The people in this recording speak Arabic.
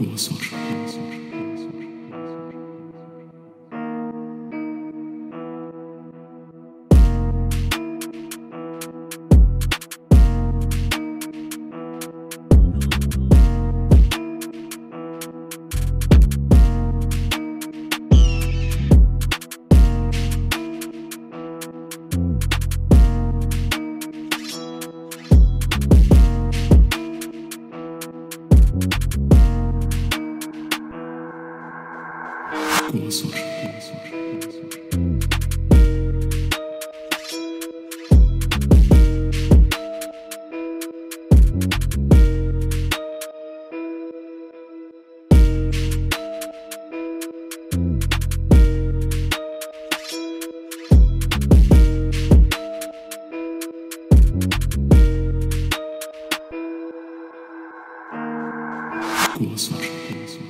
حوصر وصور وصور